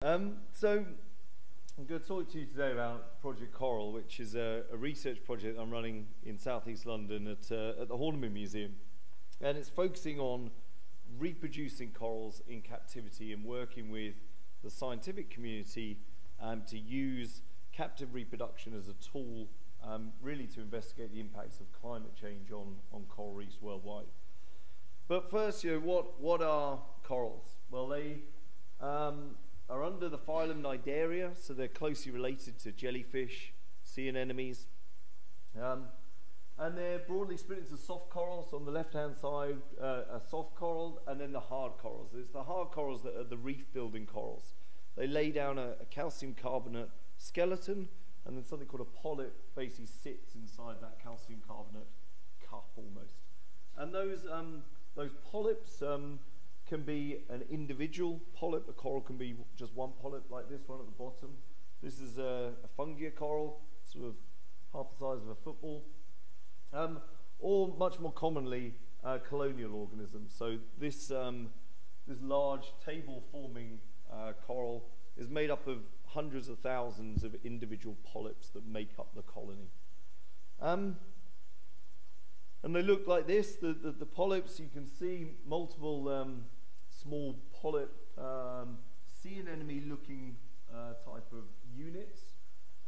So I'm going to talk to you today about Project Coral, which is a research project I'm running in southeast London at the Horniman Museum, and it's focusing on reproducing corals in captivity and working with the scientific community to use captive reproduction as a tool really to investigate the impacts of climate change on coral reefs worldwide. But first, what are corals? Well, they are under the phylum Cnidaria, so they're closely related to jellyfish, sea anemones. And they're broadly split into soft corals. On the left-hand side, a soft coral, and then the hard corals. It's the hard corals that are the reef-building corals. They lay down a calcium carbonate skeleton, and then something called a polyp basically sits inside that calcium carbonate cup almost. And those polyps can be an individual polyp. A coral can be just one polyp, like this one at the bottom. This is a fungia coral, sort of half the size of a football. Or much more commonly, colonial organisms. So this large table-forming coral is made up of hundreds of thousands of individual polyps that make up the colony. And they look like this. The polyps, you can see multiple small polyp sea anemone-looking type of units,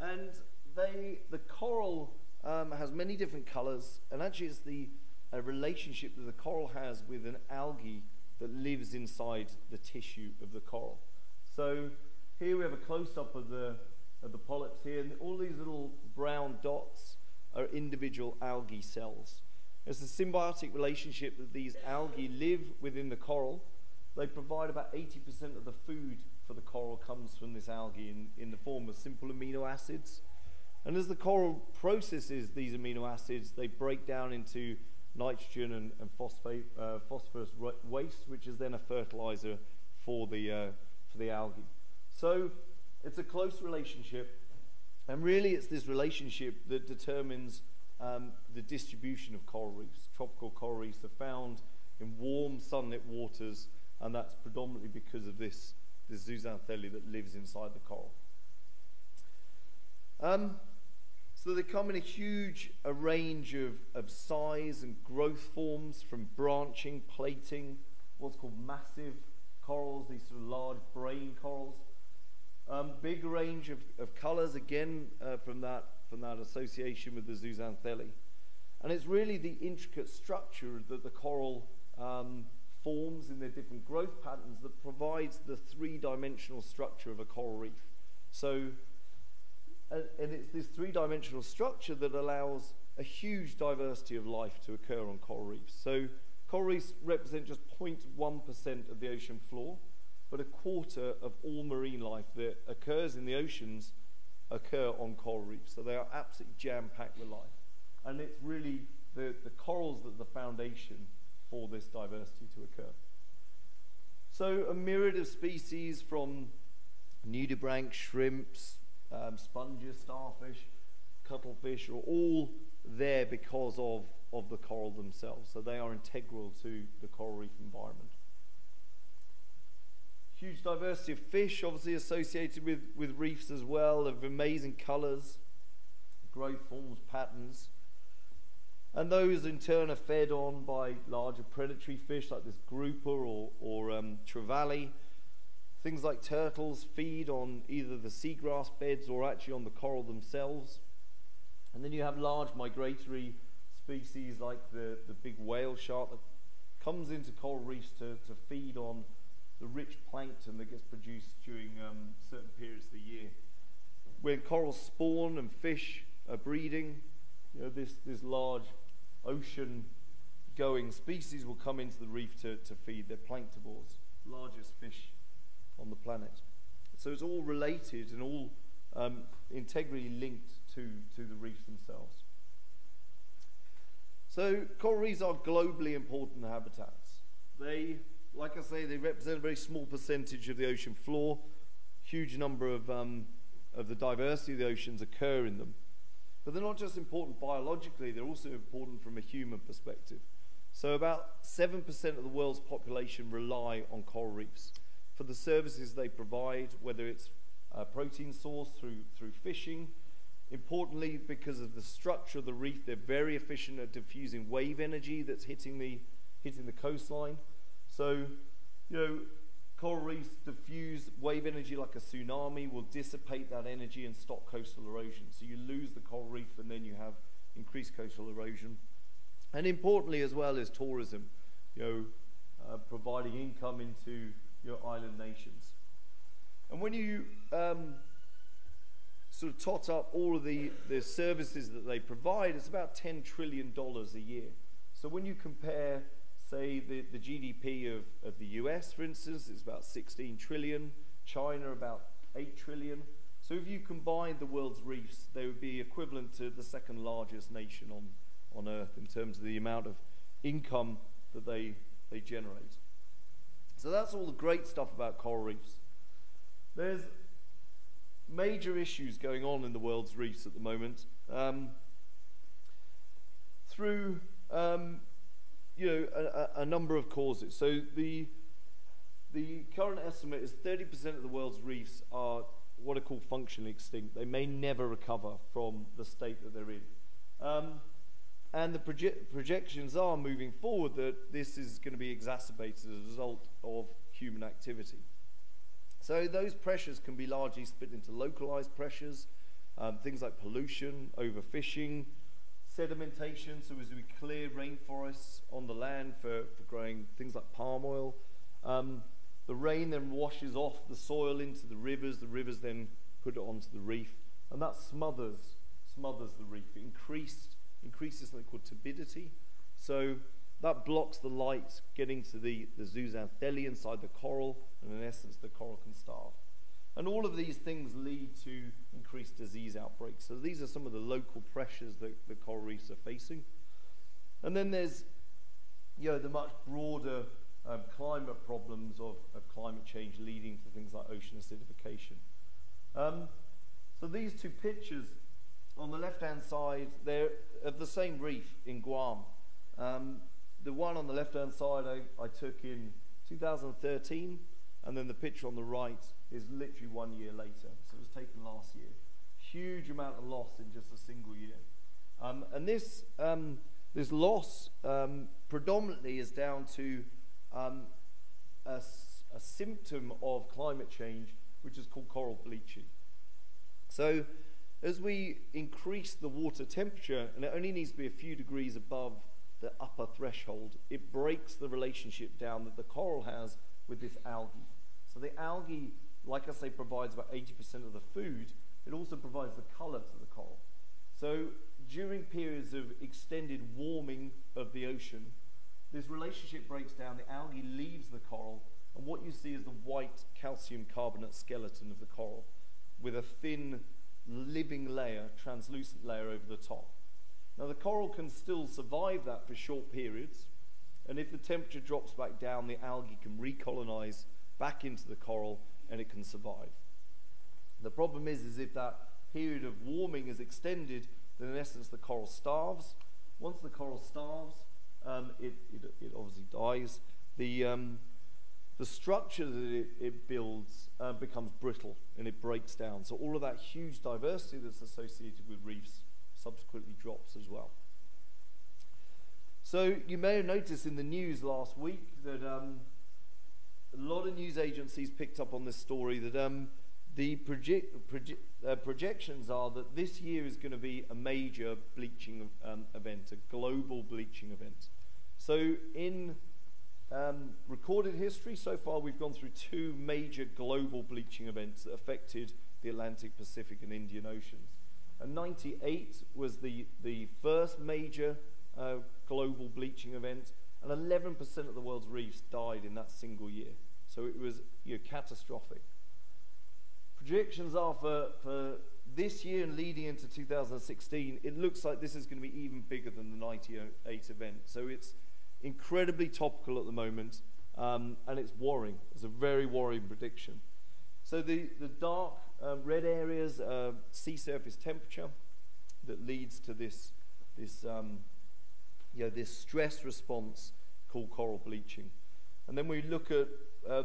and the coral has many different colours, and actually it's a relationship that the coral has with an algae that lives inside the tissue of the coral. So here we have a close-up of the polyps here, and all these little brown dots are individual algae cells. It's a symbiotic relationship that these algae live within the coral. They provide about 80% of the food for the coral comes from this algae in the form of simple amino acids. And as the coral processes these amino acids, they break down into nitrogen and phosphorus waste, which is then a fertilizer for the algae. So it's a close relationship, and really it's this relationship that determines the distribution of coral reefs. Tropical coral reefs are found in warm, sunlit waters, and that's predominantly because of this zooxanthellae that lives inside the coral. So they come in a range of size and growth forms, from branching, plating, what's called massive corals, these sort of large brain corals. Big range of colours, again, from that association with the zooxanthellae. And it's really the intricate structure that the coral forms in their different growth patterns that provides the three-dimensional structure of a coral reef. And it's this three-dimensional structure that allows a huge diversity of life to occur on coral reefs. So coral reefs represent just 0.1% of the ocean floor, but a quarter of all marine life that occurs in the oceans occur on coral reefs. So they are absolutely jam-packed with life. And it's really the corals that are the foundation for this diversity to occur. So a myriad of species, from nudibranch, shrimps, sponges, starfish, cuttlefish, are all there because of the coral themselves. So they are integral to the coral reef environment. Huge diversity of fish, obviously associated with reefs as well, of amazing colours, growth forms, patterns. And those in turn are fed on by larger predatory fish like this grouper or trevally. Things like turtles feed on either the seagrass beds or actually on the coral themselves. And then you have large migratory species like the big whale shark that comes into coral reefs to feed on the rich plankton that gets produced during certain periods of the year. When corals spawn and fish are breeding, this large ocean-going species will come into the reef to feed their planktivores, largest fish on the planet. So it's all related and all integrally linked to the reefs themselves. So coral reefs are globally important habitats. They, like I say, they represent a very small percentage of the ocean floor. Huge number of the diversity of the oceans occur in them. But they're not just important biologically, they're also important from a human perspective. So about 7% of the world's population rely on coral reefs for the services they provide, whether it's a protein source through fishing. Importantly, because of the structure of the reef, they're very efficient at diffusing wave energy that's hitting the coastline. So, you know, coral reefs diffuse wave energy like a tsunami, will dissipate that energy and stop coastal erosion. So you lose the coral reef and then you have increased coastal erosion. And importantly as well is tourism, you know, providing income into your island nations. And when you sort of tot up all of the services that they provide, it's about $10 trillion a year. So when you compare, say, the GDP of the US, for instance, it's about 16 trillion, China about 8 trillion. So if you combined the world's reefs, they would be equivalent to the second largest nation on Earth in terms of the amount of income that they generate. So that's all the great stuff about coral reefs. There's major issues going on in the world's reefs at the moment. Through you know, a number of causes. So the current estimate is 30% of the world's reefs are what are called functionally extinct. They may never recover from the state that they're in. And the projections are moving forward that this is going to be exacerbated as a result of human activity. So those pressures can be largely split into localized pressures, things like pollution, overfishing, sedimentation, so as we clear rainforests on the land for growing things like palm oil, the rain then washes off the soil into the rivers then put it onto the reef, and that smothers the reef. It increases something called turbidity, so that blocks the light getting to the zooxanthellae inside the coral, and in essence the coral can starve. And all of these things lead to increased disease outbreaks. So these are some of the local pressures that the coral reefs are facing. And then there's, you know, the much broader climate problems of climate change leading to things like ocean acidification. So these two pictures on the left-hand side, they're of the same reef in Guam. The one on the left-hand side I took in 2013, and then the picture on the right is literally 1 year later, so it was taken last year. Huge amount of loss in just a single year. And this loss predominantly is down to a symptom of climate change, which is called coral bleaching. So as we increase the water temperature, and it only needs to be a few degrees above the upper threshold, it breaks the relationship down that the coral has with this algae. So the algae, like I say, provides about 80% of the food. It also provides the color to the coral. So during periods of extended warming of the ocean, this relationship breaks down, the algae leaves the coral, and what you see is the white calcium carbonate skeleton of the coral with a thin living layer, translucent layer over the top. Now the coral can still survive that for short periods, and if the temperature drops back down, the algae can recolonize back into the coral and it can survive. The problem is if that period of warming is extended, then in essence the coral starves. Once the coral starves, it obviously dies. The structure that it builds becomes brittle and it breaks down. So all of that huge diversity that's associated with reefs subsequently drops as well. So you may have noticed in the news last week that a lot of news agencies picked up on this story that the projections are that this year is going to be a major bleaching event, a global bleaching event. So in recorded history, so far we've gone through two major global bleaching events that affected the Atlantic, Pacific and Indian Oceans. And 98 was the first major global bleaching event, and 11% of the world's reefs died in that single year. So it was, you know, catastrophic. Projections are for this year and leading into 2016, it looks like this is going to be even bigger than the 98 event. So it's incredibly topical at the moment, and it's worrying. It's a very worrying prediction. So the dark red areas are sea surface temperature that leads to this stress response called coral bleaching. And then we look at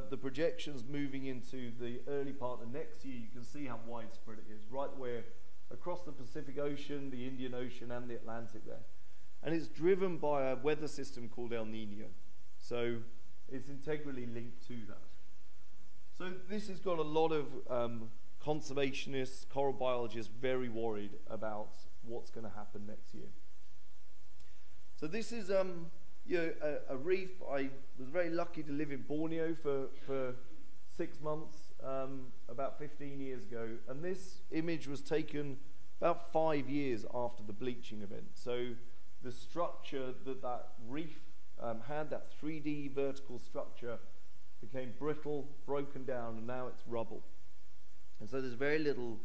the projections moving into the early part of next year, you can see how widespread it is, right the way across the Pacific Ocean, the Indian Ocean and the Atlantic there. And it's driven by a weather system called El Nino. So it's integrally linked to that. So this has got a lot of conservationists, coral biologists very worried about what's going to happen next year. So this is you know, a reef. I was very lucky to live in Borneo for 6 months about 15 years ago, and this image was taken about 5 years after the bleaching event. So the structure that that reef had, that 3D vertical structure, became brittle, broken down, and now it's rubble. And so there's very little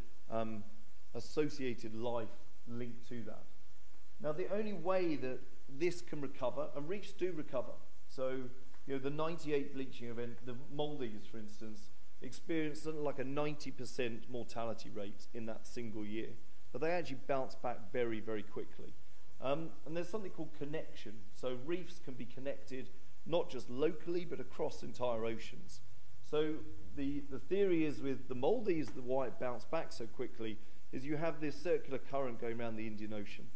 associated life linked to that. Now the only way that this can recover, and reefs do recover, so you know, the 98 bleaching event, the Maldives for instance, experienced something like a 90% mortality rate in that single year. But they actually bounce back very, very quickly. And there's something called connection. So reefs can be connected not just locally, but across entire oceans. So the theory is with the Maldives, the why it bounced back so quickly is you have this circular current going around the Indian Ocean.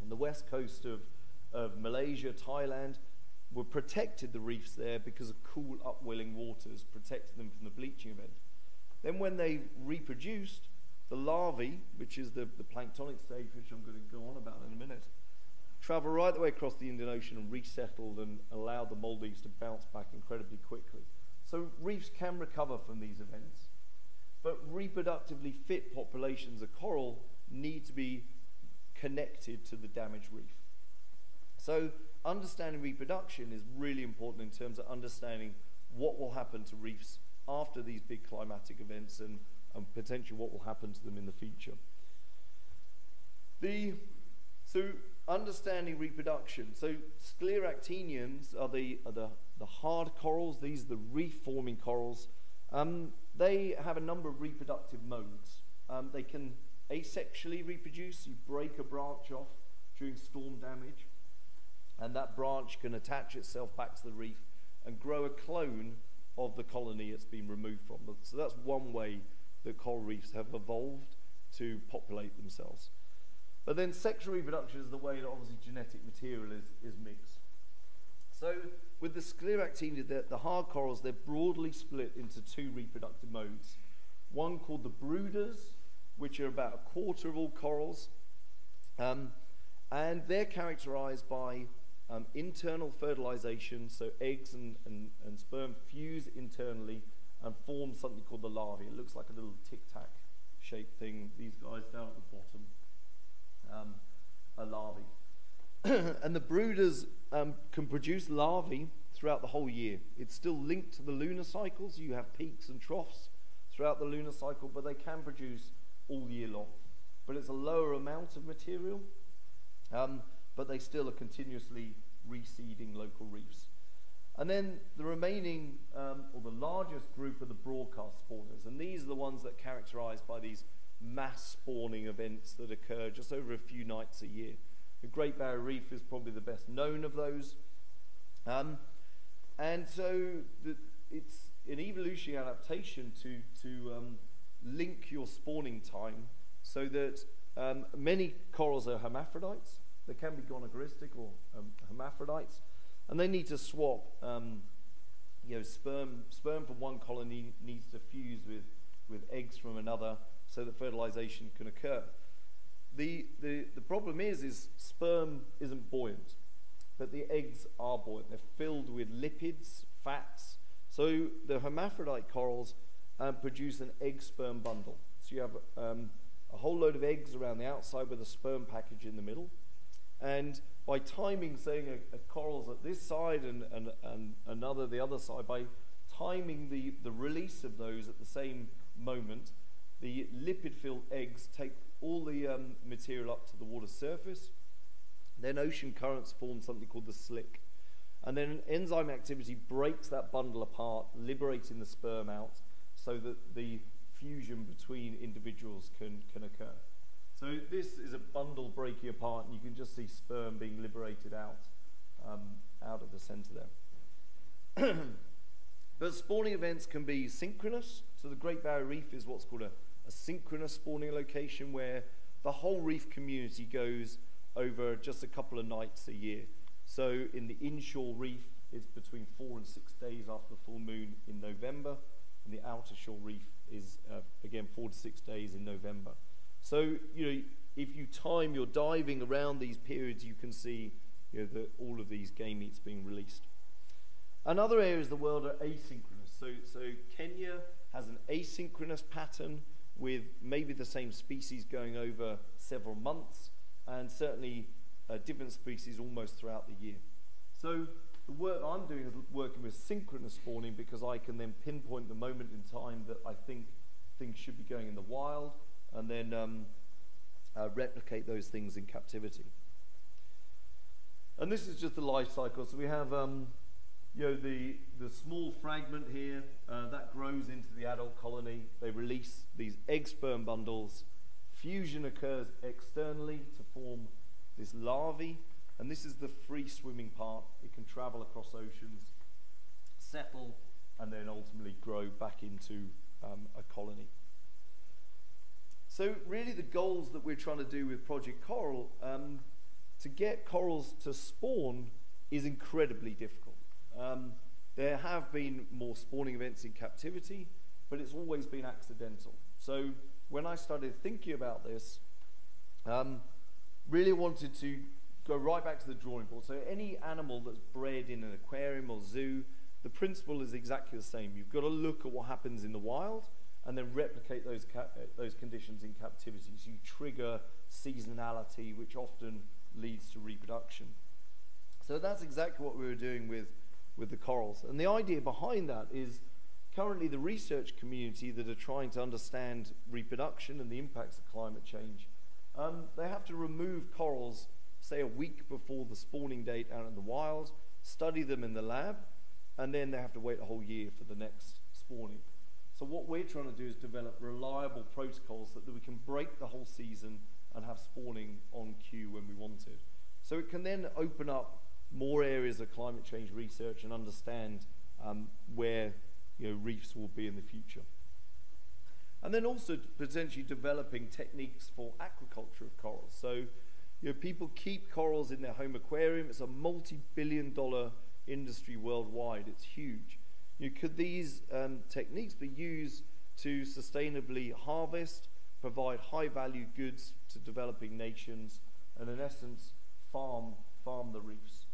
And the west coast of Malaysia, Thailand, were protected the reefs there because of cool upwelling waters, protected them from the bleaching event. Then when they reproduced, the larvae, which is the planktonic stage, which I'm going to go on about in a minute, travel right the way across the Indian Ocean and resettled and allowed the Maldives to bounce back incredibly quickly. So reefs can recover from these events, but reproductively fit populations of coral need to be connected to the damaged reef. So understanding reproduction is really important in terms of understanding what will happen to reefs after these big climatic events and potentially what will happen to them in the future. So understanding reproduction. So scleractinians are the hard corals. These are the reef-forming corals. They have a number of reproductive modes. They can asexually reproduce. You break a branch off during storm damage, and that branch can attach itself back to the reef and grow a clone of the colony it's been removed from. So that's one way that coral reefs have evolved to populate themselves. But then sexual reproduction is the way that obviously genetic material is mixed. So with the scleractinia, the hard corals, they're broadly split into two reproductive modes. One called the brooders, which are about a quarter of all corals, and they're characterized by internal fertilization, so eggs and sperm fuse internally and form something called the larvae. It looks like a little tic-tac shaped thing, these guys down at the bottom are larvae. And the brooders can produce larvae throughout the whole year. It's still linked to the lunar cycles. You have peaks and troughs throughout the lunar cycle, but they can produce all year long. But it's a lower amount of material, but they still are continuously reseeding local reefs. And then the remaining, or the largest group, are the broadcast spawners. And these are the ones that are characterized by these mass spawning events that occur just over a few nights a year. The Great Barrier Reef is probably the best known of those. And so it's an evolutionary adaptation to link your spawning time so that many corals are hermaphrodites. They can be gonagoristic or hermaphrodites, and they need to swap. You know, sperm from one colony needs to fuse with eggs from another, so that fertilization can occur. The problem is sperm isn't buoyant, but the eggs are buoyant. They're filled with lipids, fats. So the hermaphrodite corals produce an egg-sperm bundle. So you have a whole load of eggs around the outside with a sperm package in the middle. And by timing, saying a coral's at this side and another the other side, by timing the release of those at the same moment, the lipid-filled eggs take all the material up to the water surface. Then ocean currents form something called the slick. And then enzyme activity breaks that bundle apart, liberating the sperm out so that the fusion between individuals can occur. So this is a bundle breaking apart, and you can just see sperm being liberated out of the center there. But spawning events can be synchronous. So the Great Barrier Reef is what's called a synchronous spawning location, where the whole reef community goes over just a couple of nights a year. So in the inshore reef, it's between 4 and 6 days after the full moon in November, and the outer shore reef is, again, 4 to 6 days in November. So, you know, if you time your diving around these periods, you can see, you know, all of these game meats being released. And other areas of the world are asynchronous. So Kenya has an asynchronous pattern with maybe the same species going over several months, and certainly different species almost throughout the year. So the work I'm doing is working with synchronous spawning, because I can then pinpoint the moment in time that I think things should be going in the wild, and then replicate those things in captivity. And this is just the life cycle. So we have you know, the small fragment here that grows into the adult colony. They release these egg sperm bundles. Fusion occurs externally to form this larvae, and this is the free swimming part. It can travel across oceans, settle, and then ultimately grow back into a colony. So really the goals that we're trying to do with Project Coral, to get corals to spawn is incredibly difficult. There have been more spawning events in captivity, but it's always been accidental. So when I started thinking about this, really wanted to go right back to the drawing board. So any animal that's bred in an aquarium or zoo, the principle is exactly the same. You've got to look at what happens in the wild and then replicate those conditions in captivity. So you trigger seasonality, which often leads to reproduction. So that's exactly what we were doing with the corals. And the idea behind that is currently the research community that are trying to understand reproduction and the impacts of climate change, they have to remove corals, say, a week before the spawning date out in the wild, study them in the lab, and then they have to wait a whole year for the next spawning. So what we're trying to do is develop reliable protocols so that we can break the whole season and have spawning on cue when we want it. So it can then open up more areas of climate change research and understand where, you know, reefs will be in the future. And then also potentially developing techniques for aquaculture of corals. So, you know, people keep corals in their home aquarium. It's a multi-billion-dollar industry worldwide. It's huge. You know, could these techniques be used to sustainably harvest, provide high-value goods to developing nations, and in essence, farm the reefs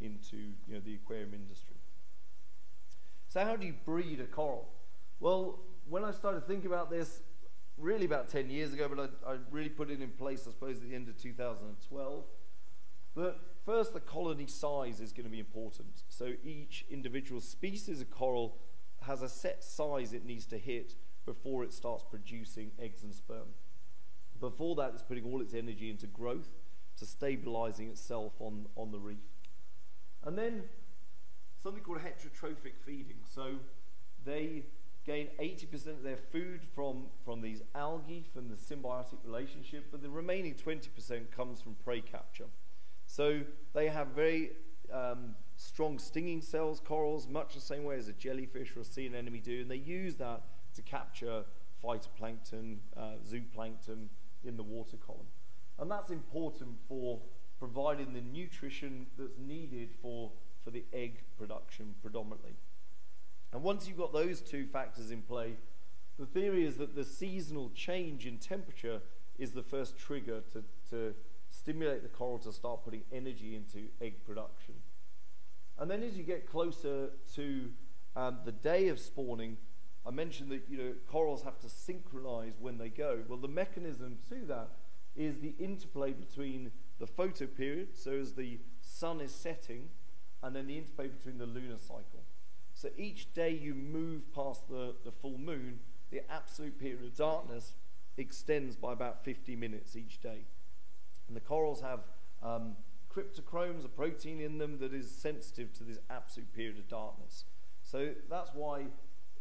into, you know, the aquarium industry? So how do you breed a coral? Well, when I started thinking about this, really about 10 years ago, but I really put it in place, I suppose, at the end of 2012. But first, the colony size is going to be important. So each individual species of coral has a set size it needs to hit before it starts producing eggs and sperm. Before that, it's putting all its energy into growth, to stabilizing itself on the reef. And then something called heterotrophic feeding. So they gain 80% of their food from these algae, from the symbiotic relationship, but the remaining 20% comes from prey capture. So they have very strong stinging cells, corals, much the same way as a jellyfish or a sea anemone do, and they use that to capture phytoplankton, zooplankton in the water column. And that's important for providing the nutrition that's needed for the egg production predominantly. And once you've got those two factors in play, the theory is that the seasonal change in temperature is the first trigger to stimulate the coral to start putting energy into egg production. And then as you get closer to the day of spawning, I mentioned that, you know, corals have to synchronize when they go. Well, the mechanism to that is the interplay between the photoperiod, so as the sun is setting, and then the interplay between the lunar cycle. So each day you move past the full moon, the absolute period of darkness extends by about 50 minutes each day. And the corals have cryptochromes, a protein in them that is sensitive to this absolute period of darkness. So that's why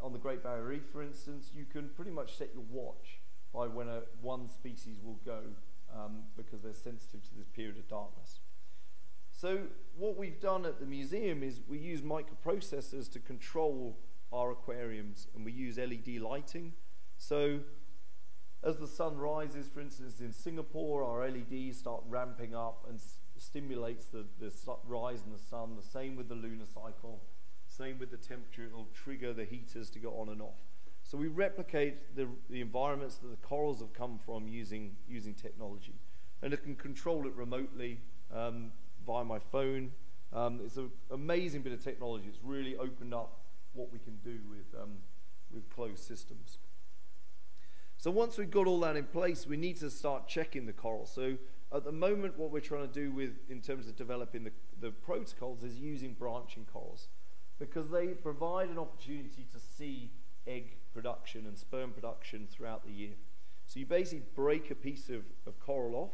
on the Great Barrier Reef, for instance, you can pretty much set your watch by when one species will go because they're sensitive to this period of darkness. So what we've done at the museum is we use microprocessors to control our aquariums, and we use LED lighting. So as the sun rises, for instance, in Singapore, our LEDs start ramping up and stimulates the rise in the sun. The same with the lunar cycle, same with the temperature. It'll trigger the heaters to go on and off. So we replicate the environments that the corals have come from using technology. And I can control it remotely via my phone. It's an amazing bit of technology. It's really opened up what we can do with closed systems. So once we've got all that in place, we need to start checking the coral. So at the moment, what we're trying to do in terms of developing the protocols is using branching corals, because they provide an opportunity to see egg production and sperm production throughout the year. So you basically break a piece of coral off,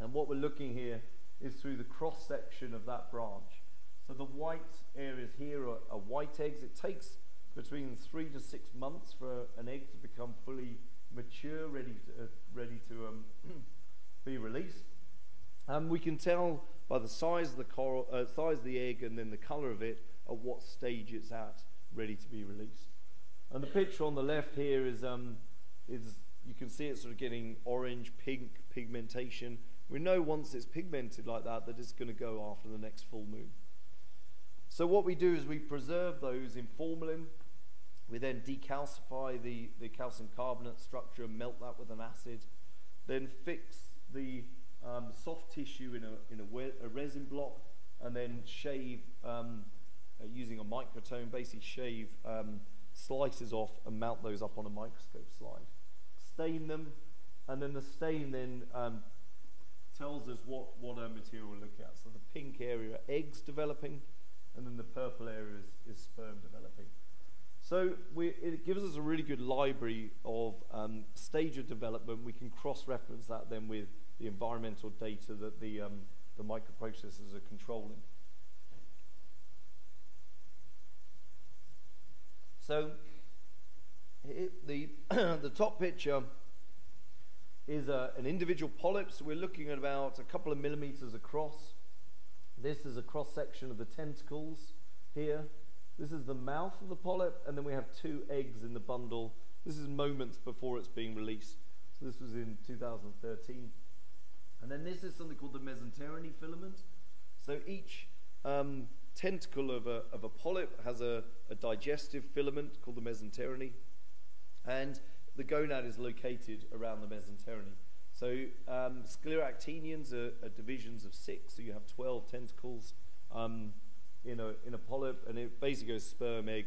and what we're looking here is through the cross section of that branch. So the white areas here are white eggs. It takes between 3 to 6 months for an egg to become fully mature, ready to be released. And we can tell by the size of the coral, size of the egg, and then the color of it at what stage it's at, ready to be released. And the picture on the left here is you can see it sort of getting orange, pink pigmentation. We know once it's pigmented like that, that it's going to go after the next full moon. So what we do is we preserve those in formalin. We then decalcify the calcium carbonate structure and melt that with an acid. Then fix the soft tissue in a resin block, and then shave using a microtome. Basically, shave slices off and mount those up on a microscope slide. Stain them, and then the stain then tells us what our material will look at. So the pink area are eggs developing, and then the purple area is sperm developing. So it gives us a really good library of stage of development. We can cross-reference that then with the environmental data that the microprocessors are controlling. So the top picture is an individual polyp. So we're looking at about a couple of millimeters across. This is a cross-section of the tentacles here. This is the mouth of the polyp, and then we have 2 eggs in the bundle. This is moments before it's being released. So this was in 2013. And then this is something called the mesenteromy filament. So each tentacle of a polyp has a digestive filament called the mesenteromy, and the gonad is located around the mesenteromy. So scleractinians are divisions of 6, so you have 12 tentacles in a polyp, and it basically goes sperm, egg,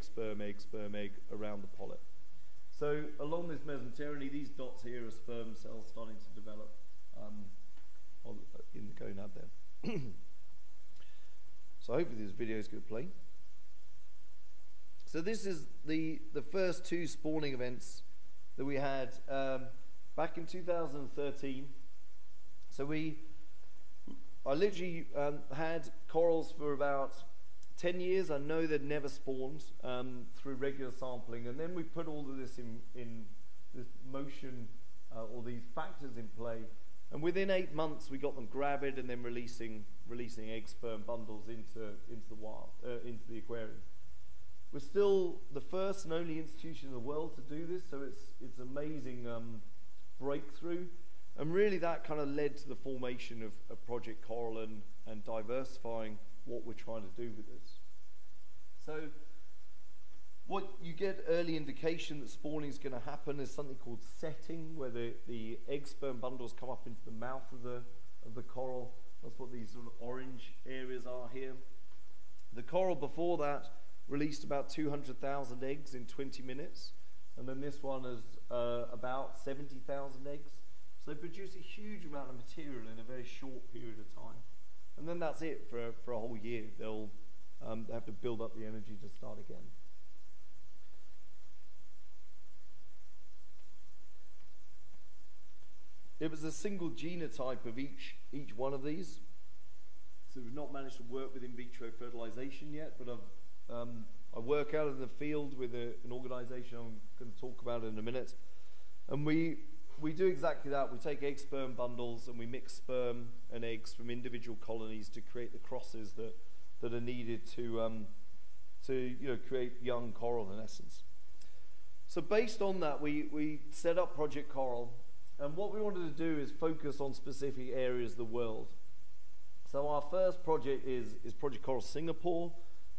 around the polyp. So along this mesenteromy, these dots here are sperm cells starting to develop in the gonad there. So hopefully this video is going to play. So this is the first 2 spawning events that we had back in 2013. So I literally had corals for about 10 years. I know they'd never spawned through regular sampling, and then we put all of this in this motion, all these factors in play, and within 8 months we got them gravid and then releasing egg sperm bundles into the wild, into the aquarium. We're still the first and only institution in the world to do this, so it's amazing breakthrough, and really that kind of led to the formation of Project Coral and diversifying what we're trying to do with this. So what you get early indication that spawning is going to happen is something called setting, where the egg sperm bundles come up into the mouth of the coral. That's what these sort of orange areas are here. The coral before that released about 200,000 eggs in 20 minutes. And then this one is about 70,000 eggs. So they produce a huge amount of material in a very short period of time. And then that's it for a whole year. They'll have to build up the energy to start again. It was a single genotype of each one of these. So we've not managed to work with in vitro fertilization yet, but I work out in the field with an organization I'm going to talk about in a minute. And we we do exactly that. We take egg sperm bundles and we mix sperm and eggs from individual colonies to create the crosses that are needed to create young coral in essence. So based on that, we set up Project Coral, and what we wanted to do is focus on specific areas of the world. So our first project is Project Coral Singapore,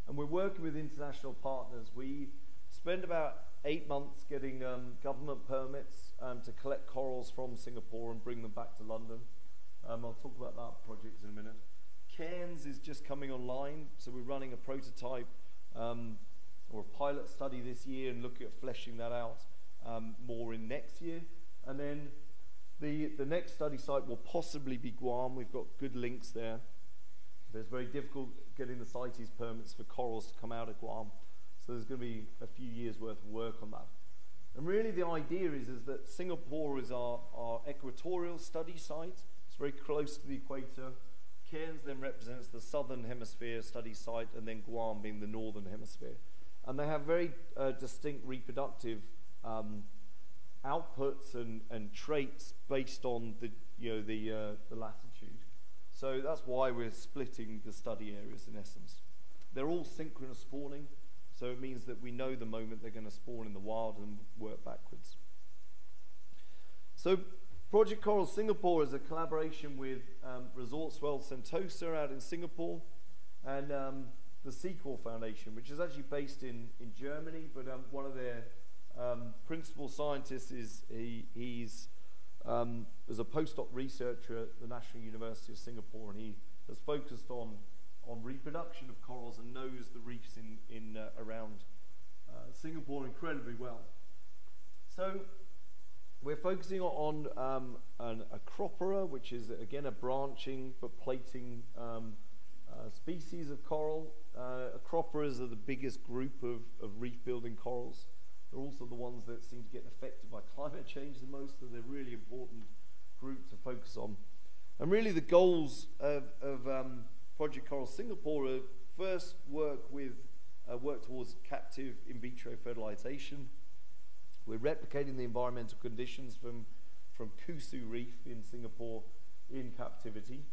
and we're working with international partners. We spend about 8 months getting government permits to collect corals from Singapore and bring them back to London. I'll talk about that project in a minute. Cairns is just coming online, so we're running a prototype or a pilot study this year and looking at fleshing that out more in next year. And then the next study site will possibly be Guam. We've got good links there, but it's very difficult getting the CITES permits for corals to come out of Guam. So there's going to be a few years worth of work on that. And really the idea is that Singapore is our equatorial study site. It's very close to the equator. Cairns then represents the southern hemisphere study site, and then Guam being the northern hemisphere. And they have very distinct reproductive outputs and traits based on the latitude. So that's why we're splitting the study areas in essence. They're all synchronous spawning, so it means that we know the moment they're going to spawn in the wild and work backwards. So Project Coral Singapore is a collaboration with Resorts World Sentosa out in Singapore, and the Seacore Foundation, which is actually based in Germany, but one of their principal scientists is he's a postdoc researcher at the National University of Singapore, and he has focused on reproduction of corals and knows the reefs in around Singapore incredibly well. So we're focusing on an Acropora, which is again a branching but plating species of coral. Acroporas are the biggest group of reef building corals. They're also the ones that seem to get affected by climate change the most, so they're a really important group to focus on. And really the goals of Project Coral Singapore are first work towards captive in vitro fertilization. We're replicating the environmental conditions from Kusu Reef in Singapore in captivity.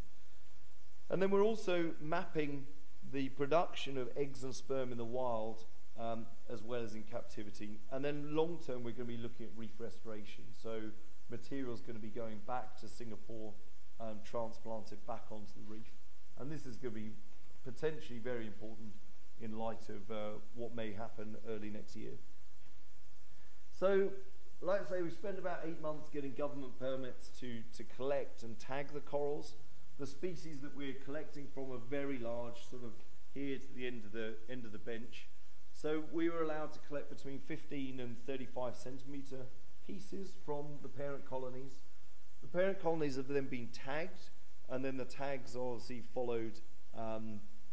And then we're also mapping the production of eggs and sperm in the wild as well as in captivity. And then long term, we're going to be looking at reef restoration. So material's going to be going back to Singapore and transplanted back onto the reef. And this is going to be potentially very important in light of what may happen early next year. So, like I say, we spend about 8 months getting government permits to collect and tag the corals. The species that we're collecting from are very large, sort of here to the end of the bench. So we were allowed to collect between 15 and 35 centimetre pieces from the parent colonies. The parent colonies have then been tagged, and then the tags are obviously followed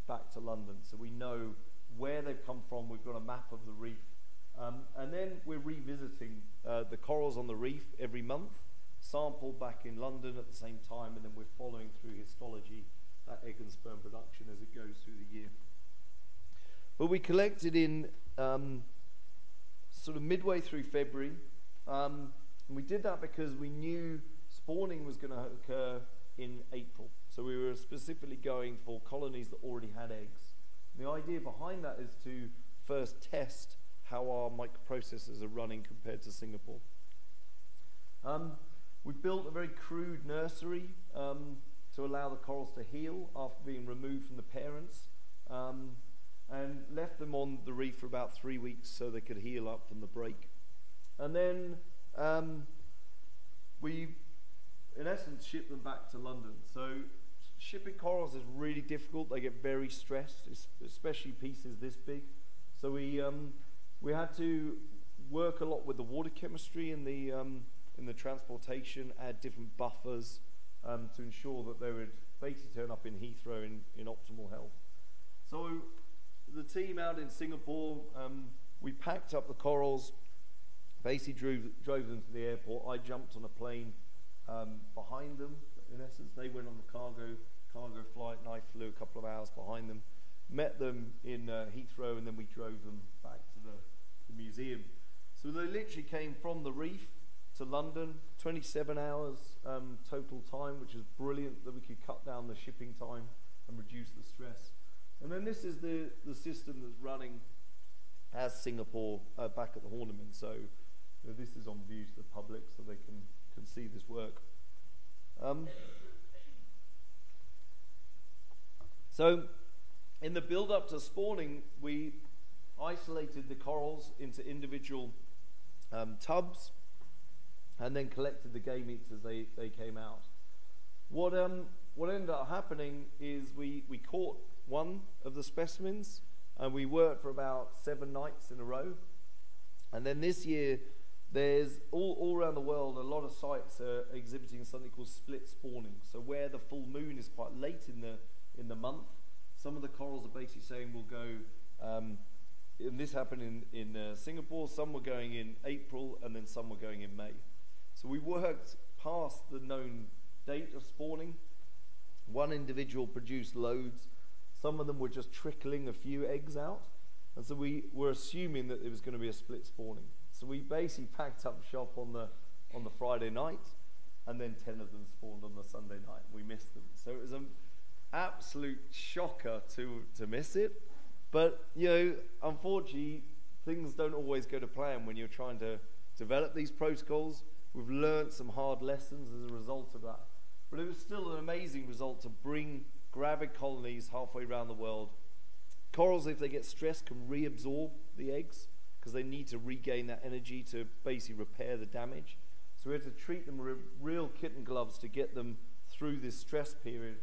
back to London. So we know where they've come from, we've got a map of the reef. And then we're revisiting the corals on the reef every month, sampled back in London at the same time, and then we're following through histology, that egg and sperm production as it goes through the year. But we collected in sort of midway through February, and we did that because we knew spawning was going to occur in April. So we were specifically going for colonies that already had eggs. And the idea behind that is to first test how our microprocessors are running compared to Singapore. We built a very crude nursery to allow the corals to heal after being removed from the parents, and left them on the reef for about 3 weeks so they could heal up from the break. And then we, in essence, ship them back to London. So shipping corals is really difficult. They get very stressed, especially pieces this big. So we had to work a lot with the water chemistry in the transportation, add different buffers to ensure that they would basically turn up in Heathrow in optimal health. So the team out in Singapore, we packed up the corals, basically drove them to the airport. I jumped on a plane behind them. In essence, they went on the cargo flight, and I flew a couple of hours behind them. Met them in Heathrow, and then we drove them back to the museum. So they literally came from the reef to London, 27 hours total time, which is brilliant that we could cut down the shipping time and reduce the stress. And then this is the system that's running as Singapore back at the Horniman. So this is on view to the public so they can see this work. So in the build-up to spawning, we isolated the corals into individual tubs and then collected the game eats as they came out. What ended up happening is we caught one of the specimens and we worked for about 7 nights in a row. And then this year, there's all around the world, a lot of sites are exhibiting something called split spawning. So where the full moon is quite late in the month, some of the corals are basically saying we'll go, and this happened in Singapore, some were going in April and then some were going in May. So we worked past the known date of spawning. One individual produced loads. Some of them were just trickling a few eggs out. And so we were assuming that it was going to be a split spawning. So we basically packed up shop on the Friday night, and then 10 of them spawned on the Sunday night. We missed them. So it was an absolute shocker to miss it. But, you know, unfortunately, things don't always go to plan when you're trying to develop these protocols. We've learned some hard lessons as a result of that. But it was still an amazing result to bring gravid colonies halfway around the world. Corals, if they get stressed, can reabsorb the eggs because they need to regain that energy to basically repair the damage. So we had to treat them with real kitten gloves to get them through this stress period.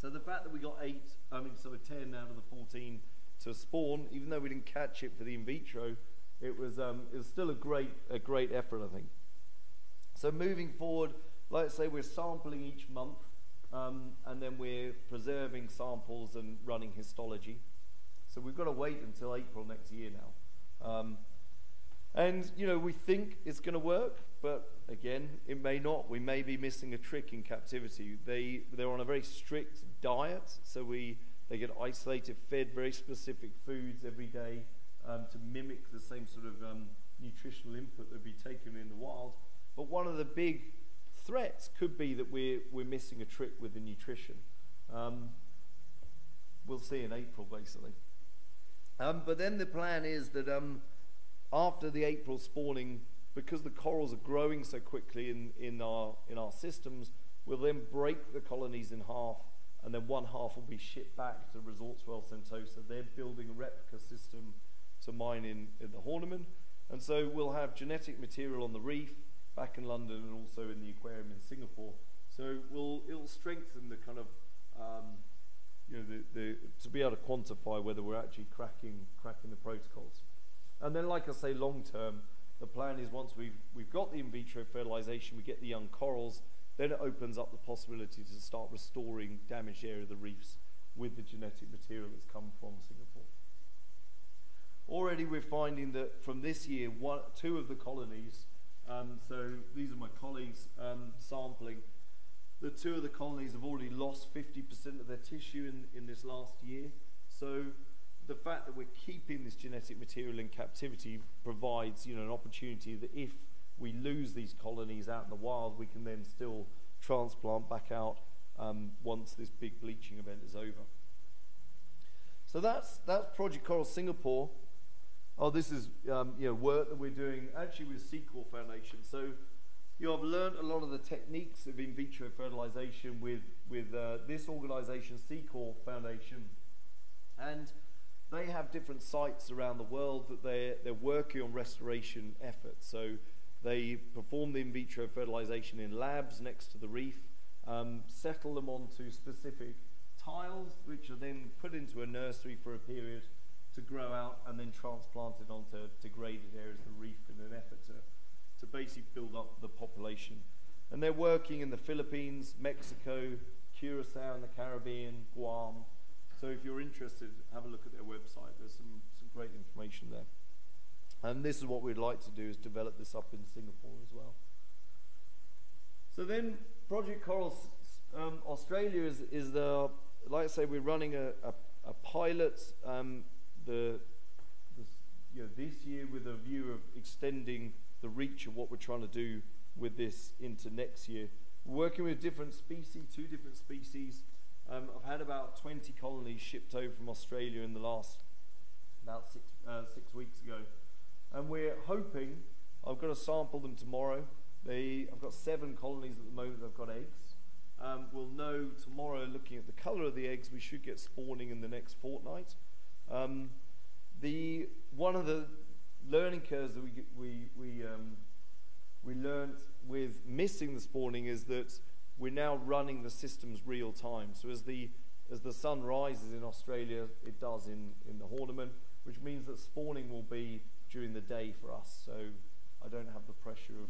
So the fact that we got 10 out of the 14 to spawn, even though we didn't catch it for the in vitro, it was still a great effort, I think. So moving forward, like I say, we're sampling each month. And then we're preserving samples and running histology. So we've got to wait until April next year now. And, you know, we think it's going to work, but again, it may not. We may be missing a trick in captivity. They're on a very strict diet, so they get isolated, fed very specific foods every day to mimic the same sort of nutritional input that would be taken in the wild. But one of the big threats could be that we're missing a trick with the nutrition. We'll see in April, basically. But then the plan is that after the April spawning, because the corals are growing so quickly in our systems, we'll then break the colonies in half, and then one half will be shipped back to Resorts World Sentosa. They're building a replica system to mine in the Horniman, and so we'll have genetic material on the reef, back in London, and also in the aquarium in Singapore. So it'll strengthen the kind of, to be able to quantify whether we're actually cracking the protocols. And then, like I say, long term, the plan is once we've got the in vitro fertilization, we get the young corals, then it opens up the possibility to start restoring damaged area of the reefs with the genetic material that's come from Singapore. Already we're finding that from this year, 2 of the colonies, so these are my colleagues sampling. The 2 of the colonies have already lost 50% of their tissue in this last year. So the fact that we're keeping this genetic material in captivity provides, you know, an opportunity that if we lose these colonies out in the wild, we can then still transplant back out once this big bleaching event is over. So that's Project Coral Singapore. Oh, this is work that we're doing actually with Seacore Foundation. So I've learned a lot of the techniques of in vitro fertilization with this organization, Seacore Foundation. And they have different sites around the world that they're working on restoration efforts. So they perform the in vitro fertilization in labs next to the reef, settle them onto specific tiles, which are then put into a nursery for a period to grow out and then transplanted onto degraded areas of the reef in an effort to basically build up the population. And they're working in the Philippines, Mexico, Curacao in the Caribbean, Guam. So if you're interested, have a look at their website. There's some great information there. And this is what we'd like to do, is develop this up in Singapore as well. So then Project Coral Australia is the, like I say, we're running a pilot this year with a view of extending the reach of what we're trying to do with this into next year. We're working with different species, 2 different species. I've had about 20 colonies shipped over from Australia in the last, about 6 weeks ago. And we're hoping, I've got to sample them tomorrow. I've got 7 colonies at the moment that have got eggs. We'll know tomorrow, looking at the colour of the eggs, we should get spawning in the next fortnight. One of the learning curves that we learnt with missing the spawning is that we're now running the systems real time. So as the sun rises in Australia, it does in the Horniman, which means that spawning will be during the day for us. So I don't have the pressure of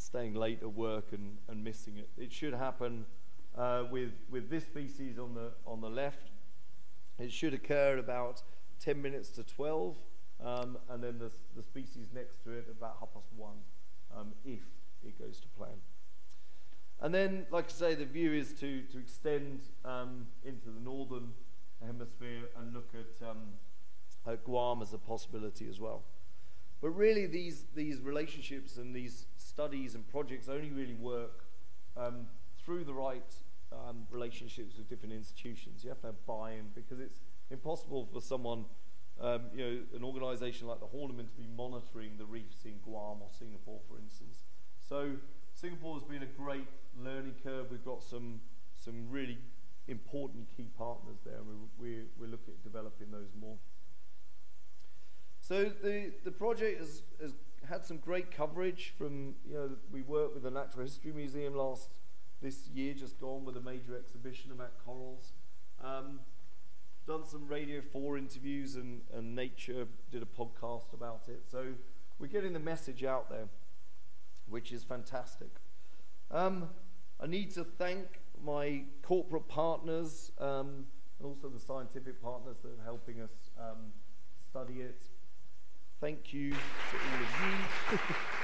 staying late at work and missing it. It should happen with this species on the left. It should occur about 10 minutes to 12, and then the species next to it about 1:30, if it goes to plan. And then, like I say, the view is to extend into the northern hemisphere and look at Guam as a possibility as well. But really, these relationships and these studies and projects only really work through the right relationships with different institutions. You have to have buy-in, because it's impossible for someone, an organisation like the Horniman, to be monitoring the reefs in Guam or Singapore, for instance. So Singapore has been a great learning curve. We've got some really important key partners there, and we're looking at developing those more. So the project has had some great coverage from, we worked with the Natural History Museum this year, just gone, with a major exhibition about corals. Done some Radio 4 interviews, and Nature did a podcast about it. So we're getting the message out there, which is fantastic. I need to thank my corporate partners and also the scientific partners that are helping us study it. Thank you to all of you.